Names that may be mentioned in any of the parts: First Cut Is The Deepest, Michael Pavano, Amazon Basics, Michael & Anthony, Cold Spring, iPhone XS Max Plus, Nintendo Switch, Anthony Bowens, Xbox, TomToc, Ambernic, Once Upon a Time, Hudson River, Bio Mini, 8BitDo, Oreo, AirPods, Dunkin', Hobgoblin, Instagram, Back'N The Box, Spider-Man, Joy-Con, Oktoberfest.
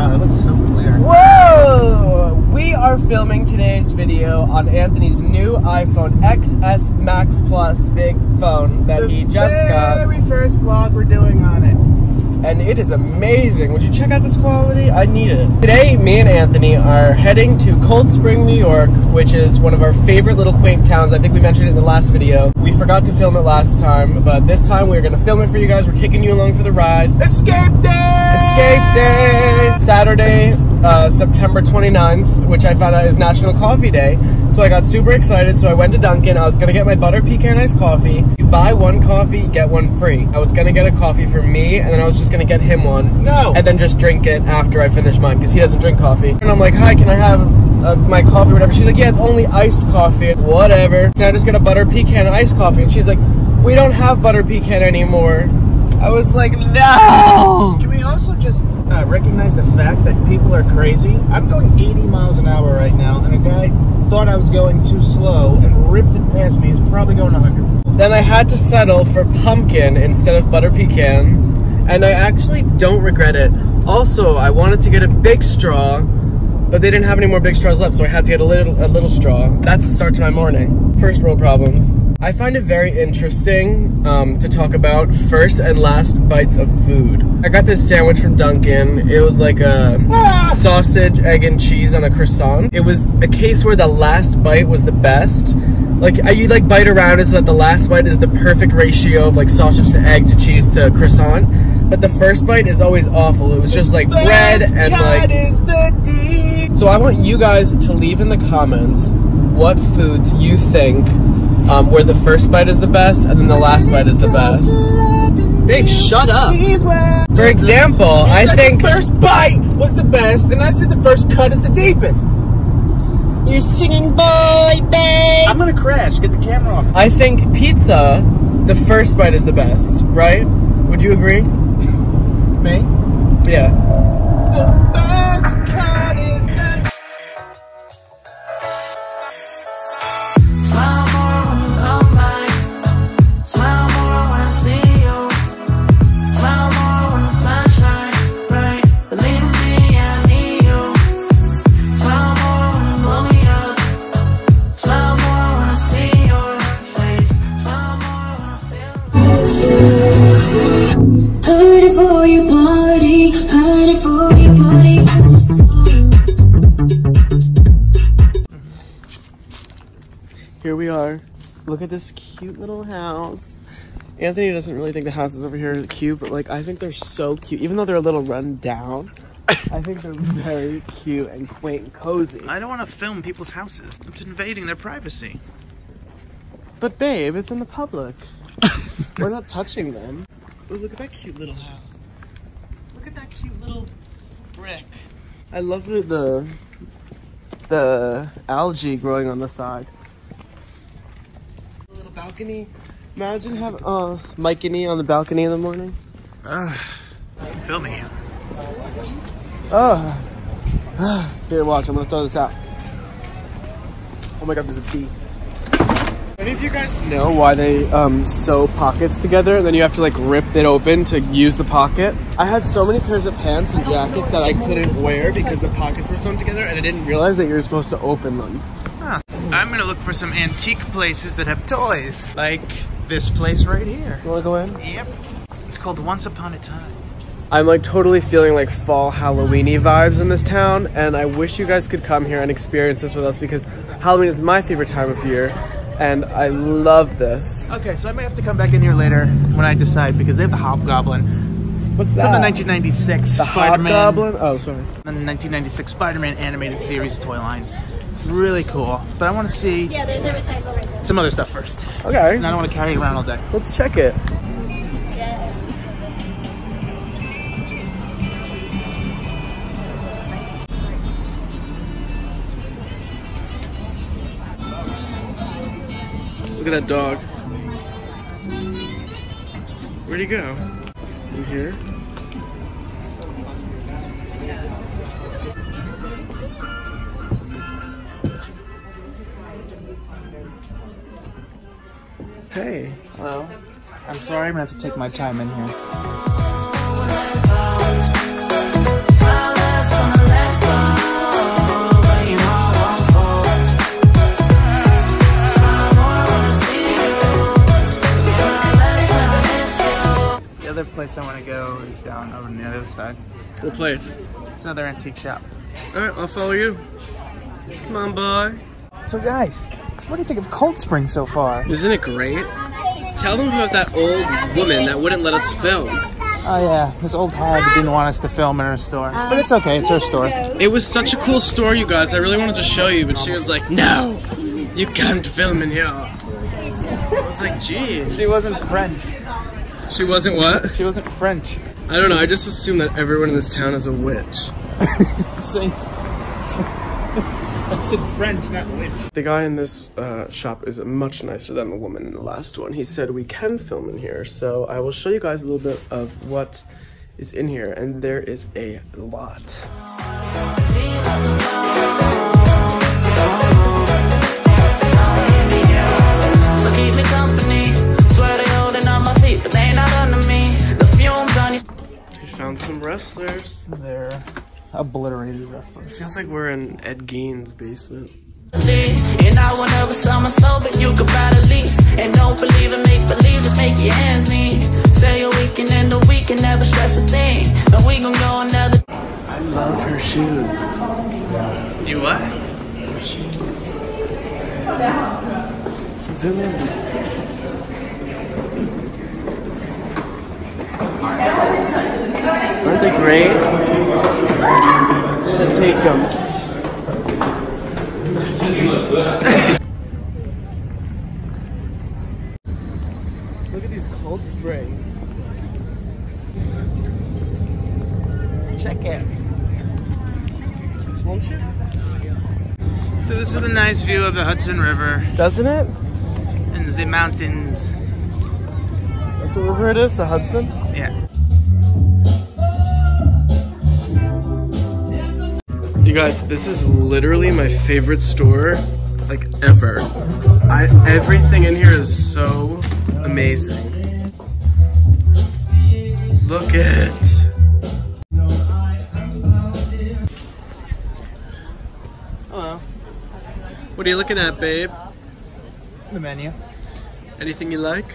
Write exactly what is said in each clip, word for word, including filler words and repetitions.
Wow, that looks so clear. Whoa! We are filming today's video on Anthony's new iPhone X S Max Plus big phone that the he just got. The very first vlog we're doing on it. And it is amazing. Would you check out this quality? I need it. Today, me and Anthony are heading to Cold Spring, New York, which is one of our favorite little quaint towns. I think we mentioned it in the last video. We forgot to film it last time, but this time we're going to film it for you guys. We're taking you along for the ride. Escape day! Escape Day! Saturday, uh, September twenty-ninth, which I found out is National Coffee Day. So I got super excited, so I went to Dunkin'. I was gonna get my butter pecan iced coffee. You buy one coffee, get one free. I was gonna get a coffee for me, and then I was just gonna get him one. No! And then just drink it after I finish mine, because he doesn't drink coffee. And I'm like, hi, can I have... Uh, my coffee or whatever. She's like, yeah, it's only iced coffee. Whatever. Can I just get a butter pecan iced coffee? And she's like, we don't have butter pecan anymore. I was like, no! Can we also just uh, recognize the fact that people are crazy? I'm going eighty miles an hour right now, and a guy thought I was going too slow and ripped it past me. He's probably going a hundred. Then I had to settle for pumpkin instead of butter pecan, and I actually don't regret it. Also, I wanted to get a big straw, but they didn't have any more big straws left, so I had to get a little a little straw. That's the start to my morning. First world problems. I find it very interesting um, to talk about first and last bites of food. I got this sandwich from Dunkin'. It was like a ah! sausage, egg, and cheese on a croissant. It was a case where the last bite was the best. Like, you like bite around it so that the last bite is the perfect ratio of like sausage to egg to cheese to croissant. But the first bite is always awful. It was just like First bread and like... Is the deal. So I want you guys to leave in the comments what foods you think um, where the first bite is the best and then the last bite is the best. Babe, shut up. For example, I think the first bite was the best and I said the first cut is the deepest. You're singing boy, babe. I'm gonna crash. Get the camera off. I think pizza, the first bite is the best, right? Would you agree? Me? Yeah. The first cut is the Here we are. Look at this cute little house. Anthony doesn't really think the houses over here are cute, but like I think they're so cute. Even though they're a little run down, I think they're very cute and quaint and cozy. I don't want to film people's houses. It's invading their privacy. But babe, it's in the public. We're not touching them. Ooh, look at that cute little house. Look at that cute little brick. I love the, the, the algae growing on the side. A little balcony. Imagine having uh, Mike and me on the balcony in the morning. Uh, Film me. Oh. Uh, here, watch. I'm going to throw this out. Oh my god, there's a bee. Any of you guys know why they um, sew pockets together and then you have to like rip it open to use the pocket? I had so many pairs of pants and jackets that I couldn't wear because the pockets were sewn together and I didn't realize that you were supposed to open them. Huh. I'm gonna look for some antique places that have toys. Like this place right here. You wanna go in? Yep. It's called Once Upon a Time. I'm like totally feeling like fall Halloween-y vibes in this town and I wish you guys could come here and experience this with us because Halloween is my favorite time of year. And I love this. Okay, so I may have to come back in here later when I decide because they have the Hobgoblin. What's that? From the nineteen ninety-six Spider-Man. Hobgoblin? Oh, sorry. The nineteen ninety-six Spider-Man animated series toy line. Really cool. But I want to see yeah, there's a recycle right there. Some other stuff first. Okay. And I don't want to carry it around all day. Let's check it. Look at that dog. Where'd he go? In here? Hey. Hello. I'm sorry I'm gonna have to take my time in here. place, dog. What place? It's another antique shop. Alright, I'll follow you. Come on, boy. So guys, what do you think of Cold Spring so far? Isn't it great? Tell them about that old woman that wouldn't let us film. Oh yeah, this old hag didn't want us to film in her store. But it's okay, it's her store. It was such a cool store, you guys. I really wanted to show you, but she was like, no, you can't film in here. I was like, geez. She wasn't French. She wasn't what? She wasn't French. I don't know, I just assume that everyone in this town is a witch. I said French, not witch. The guy in this uh, shop is much nicer than the woman in the last one. He said we can film in here, so I will show you guys a little bit of what is in here, and there is a lot. So keep me company. Swear they holding on my feet, but they not under me. The fumes on you. We found some wrestlers there. Obliterated wrestlers. Feels like we're in Ed Gein's basement. And I will never sell my soul, but you could buy the lease. And don't believe in make believers, make your hands mean. Say your weekend and the weekend, never stress a thing. But we gon' go another. I love her shoes. You what? Her shoes. Zoom in. Aren't they great? I'm gonna take them. Look at these cold springs. Check it. Won't you? So this is a nice view of the Hudson River. Doesn't it? And the mountains. That's what river it is, the Hudson? Yeah. You guys, this is literally my favorite store, like, ever. I, everything in here is so amazing. Look at it. Hello. What are you looking at, babe? The menu. Anything you like?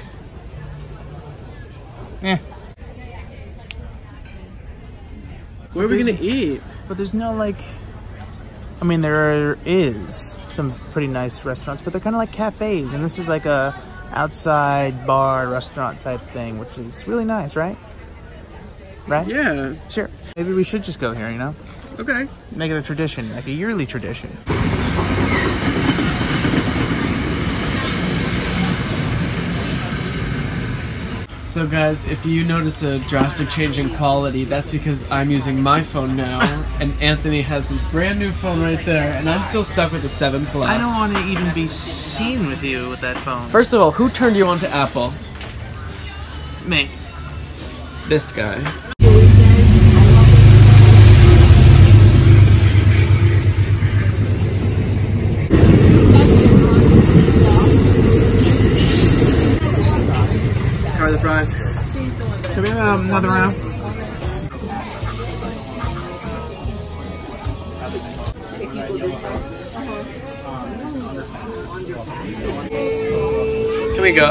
Yeah. Where are we gonna eat? But there's no, like... I mean, there is some pretty nice restaurants, but they're kind of like cafes, and this is like a outside bar restaurant type thing, which is really nice, right? Right? Yeah. Sure. Maybe we should just go here, you know? Okay. Make it a tradition, like a yearly tradition. So guys, if you notice a drastic change in quality, that's because I'm using my phone now, and Anthony has his brand new phone right there, and I'm still stuck with the seven plus. I don't want to even be seen with you with that phone. First of all, who turned you on to Apple? Me. This guy. The fries. Can we have um, another round? Can we go?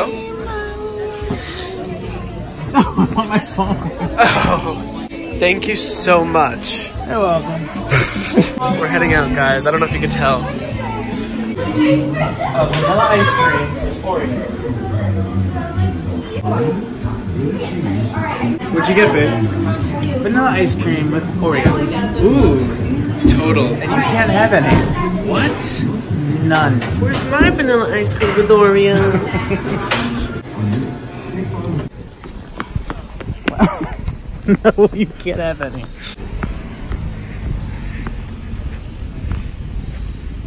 No, I want my phone. Oh, thank you so much. You're welcome. We're heading out, guys. I don't know if you can tell. Oh, vanilla ice cream for you. What'd you get, babe? Vanilla ice cream with Oreos. Ooh, total. And you can't have any. What? None. Where's my vanilla ice cream with Oreos? No, you can't have any.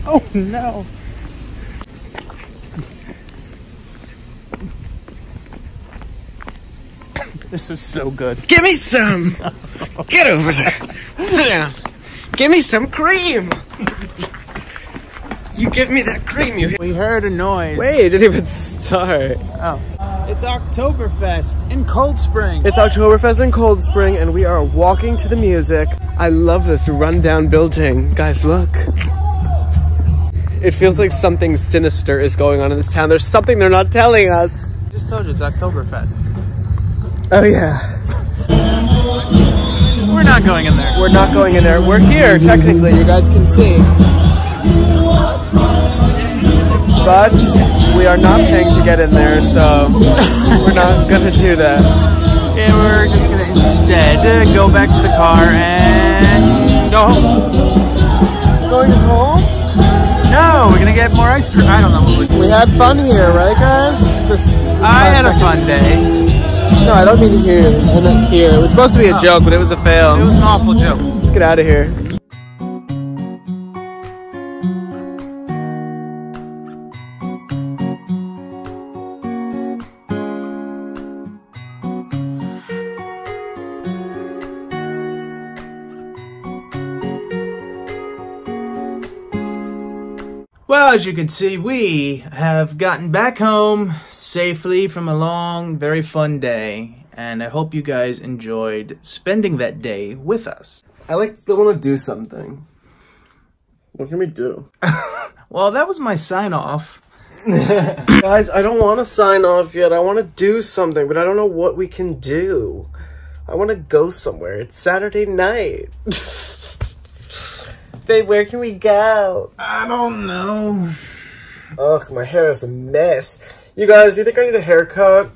Oh no. This is so good. Give me some! Get over there. Sit down. Give me some cream! You give me that cream you... We heard a noise. Wait, it didn't even start. Oh. It's Oktoberfest in Cold Spring. It's Oktoberfest in Cold Spring, and we are walking to the music. I love this rundown building. Guys, look. It feels like something sinister is going on in this town. There's something they're not telling us. I just told you, it's Oktoberfest. Oh yeah. We're not going in there. We're not going in there. We're here, technically. You guys can see. But we are not paying to get in there, so we're not going to do that. And we're just going to instead go back to the car and go home. Going home? No, we're going to get more ice cream. I don't know what we do. We had fun here, right, guys? This, this I had a fun day. No, I don't mean to hear it here. It was supposed to be a joke, but it was a fail. It was an awful joke. Let's get out of here. Well, as you can see, we have gotten back home safely from a long, very fun day, and I hope you guys enjoyed spending that day with us. I like still want to do something. What can we do? Well, that was my sign-off. Guys, I don't want to sign off yet. I want to do something, but I don't know what we can do. I want to go somewhere. It's Saturday night. Babe, where can we go? I don't know. Ugh, my hair is a mess. You guys, do you think I need a haircut?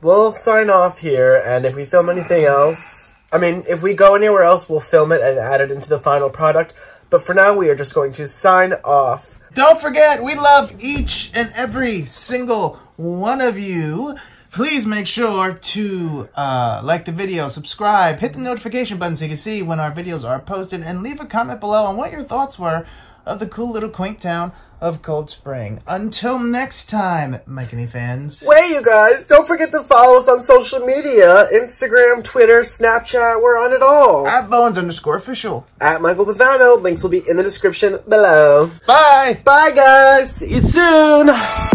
We'll sign off here, and if we film anything else... I mean, if we go anywhere else, we'll film it and add it into the final product. But for now, we are just going to sign off. Don't forget, we love each and every single one of you. Please make sure to uh, like the video, subscribe, hit the notification button so you can see when our videos are posted, and leave a comment below on what your thoughts were of the cool little quaint town of Cold Spring. Until next time, Mike and E fans. Wait, you guys, don't forget to follow us on social media. Instagram, Twitter, Snapchat, we're on it all. At Bones underscore official. At Michael Pavano. Links will be in the description below. Bye. Bye, guys. See you soon.